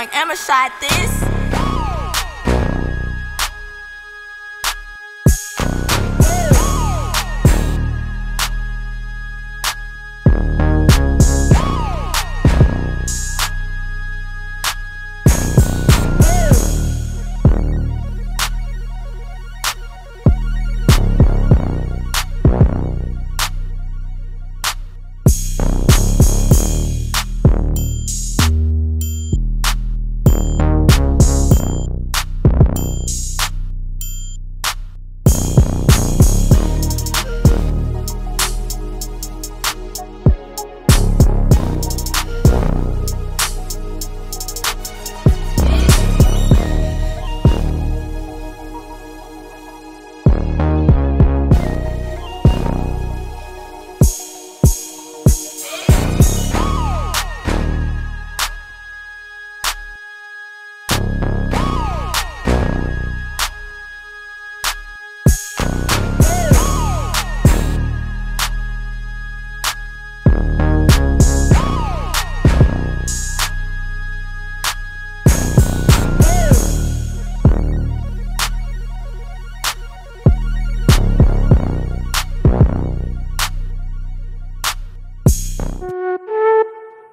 Yung Emma shot this.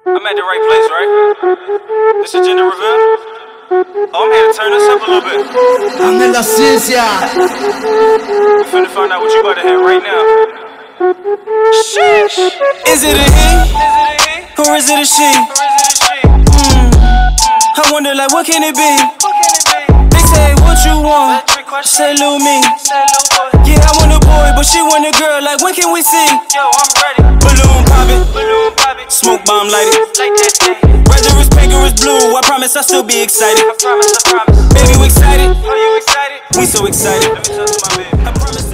I'm at the right place, right? This is Gender Reveal. Oh, I'm here to turn this up a little bit. I'm in la ciencia. I'm finna find out what you about to hear right now. Sheesh. Is it a he? Or is it a she? I wonder, like, what can it be? They say, what you want? Say, little me. Yeah, I want a boy, but she want a girl. Like, when can we see? Yo, I'm ready. Balloon poppin'. Smoke bomb light it. Whether it's pink or it's blue, I promise I'll still be excited. I promise. Baby, we excited. Are you excited? We so excited. Let me touch my baby. I promise.